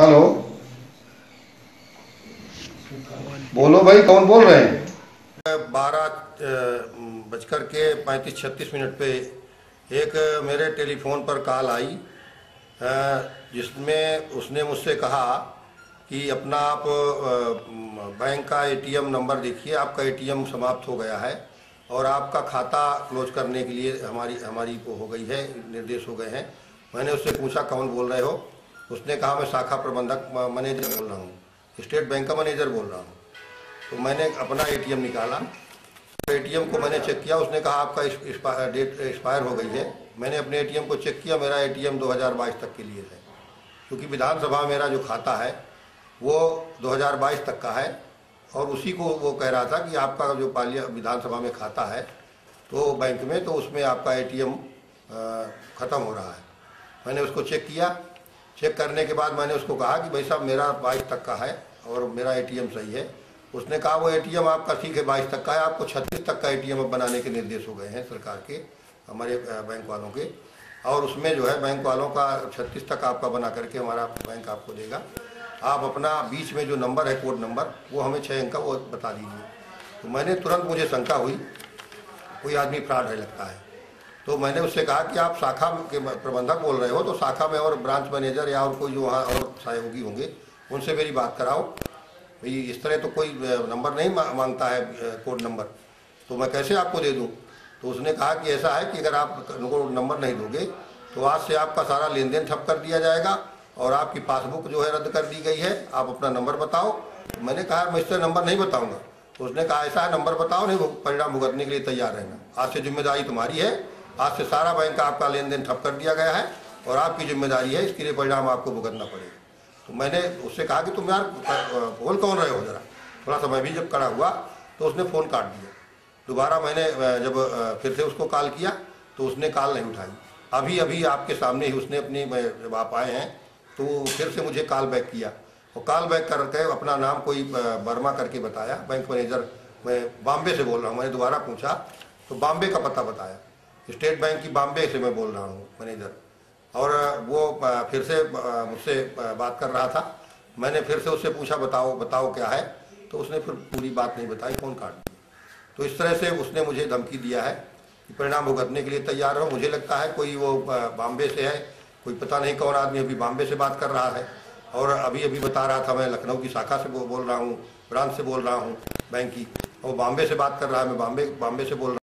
Hello, बोलो भाई, कौन बोल रहे हैं? 12:35-36 पे एक मेरे टेलीफोन पर कॉल आई, जिसमें उसने मुझसे कहा कि अपना आप बैंक का एटीएम नंबर देखिए, आपका एटीएम समाप्त हो गया है और आपका खाता क्लोज करने के लिए हमारी को हो गई है, निर्देश हो गए हैं। मैंने उससे पूछा कौन बोल रहे हो? उसने कहा मैं शाखा प्रबंधक मैनेजर बोल रहा हूँ, स्टेट बैंक का मैनेजर बोल रहा हूँ। तो मैंने अपना एटीएम निकाला, तो एटीएम को मैंने चेक किया, उसने कहा आपका डेट एक्सपायर हो गई है। मैंने अपने एटीएम को चेक किया, मेरा एटीएम 2022 तक के लिए है, क्योंकि विधानसभा मेरा जो खाता है वो 2022 तक का है। और उसी को वो कह रहा था कि आपका जो पार्लियामेंट विधानसभा में खाता है तो बैंक में, तो उसमें आपका एटीएम ख़त्म हो रहा है। मैंने उसको चेक किया, चेक करने के बाद मैंने उसको कहा कि भाई साहब मेरा 22 तक का है और मेरा एटीएम सही है। उसने कहा वो एटीएम आपका ठीक है 22 तक का है, आपको 36 तक का एटीएम अब बनाने के निर्देश हो गए हैं सरकार के, हमारे बैंक वालों के। और उसमें जो है बैंक वालों का 36 तक आपका बना करके हमारा बैंक आपको देगा। आप अपना बीच में जो नंबर है, कोड नंबर, वो हमें 6 अंक का वो बता दीजिए। तो मैंने तुरंत, मुझे शंका हुई कोई आदमी फ्रॉड है लगता है, तो मैंने उससे कहा कि आप शाखा के प्रबंधक बोल रहे हो, तो शाखा में और ब्रांच मैनेजर या और कोई जो वहाँ और सहयोगी होंगे उनसे मेरी बात कराओ भाई, इस तरह तो कोई नंबर नहीं मांगता है कोड नंबर, तो मैं कैसे आपको दे दूँ? तो उसने कहा कि ऐसा है कि अगर आप कोड नंबर नहीं दोगे तो आज से आपका सारा लेन देन ठप कर दिया जाएगा और आपकी पासबुक जो है रद्द कर दी गई है, आप अपना नंबर बताओ। तो मैंने कहा मैं इससे नंबर नहीं बताऊंगा। तो उसने कहा ऐसा है, नंबर बताओ, नहीं परिणाम भुगतने के लिए तैयार रहना, आज से जिम्मेदारी तुम्हारी है, आज से सारा बैंक का आपका लेन देन ठप कर दिया गया है और आपकी जिम्मेदारी है, इसके लिए परिणाम आपको भुगतना पड़ेगा। तो मैंने उससे कहा कि तुम यार बोल कौन रहे हो जरा, थोड़ा समय भी जब खड़ा हुआ तो उसने फ़ोन काट दिया। दोबारा मैंने जब फिर से उसको कॉल किया तो उसने कॉल नहीं उठाई। अभी अभी आपके सामने ही उसने अपनी, जब आप आए हैं तो फिर से मुझे कॉल बैक किया और कॉल बैक करके अपना नाम कोई वर्मा करके बताया, बैंक मैनेजर, मैं बॉम्बे से बोल रहा हूँ। मैंने दोबारा पूछा तो बॉम्बे का पता बताया, स्टेट बैंक की बॉम्बे से मैं बोल रहा हूँ मैनेजर। और वो फिर से मुझसे बात कर रहा था। मैंने फिर से उससे पूछा बताओ बताओ क्या है, तो उसने फिर पूरी बात नहीं बताई, फ़ोन काट दिया। तो इस तरह से उसने मुझे धमकी दिया है कि परिणाम भुगतने के लिए तैयार रहो। मुझे लगता है कोई वो बॉम्बे से है, कोई पता नहीं कौन आदमी अभी बॉम्बे से बात कर रहा है। और अभी अभी बता रहा था मैं लखनऊ की शाखा से बोल रहा हूँ, ब्रांच से बोल रहा हूँ बैंक की, और बॉम्बे से बात कर रहा है, मैं बॉम्बे से बोल रहा हूँ।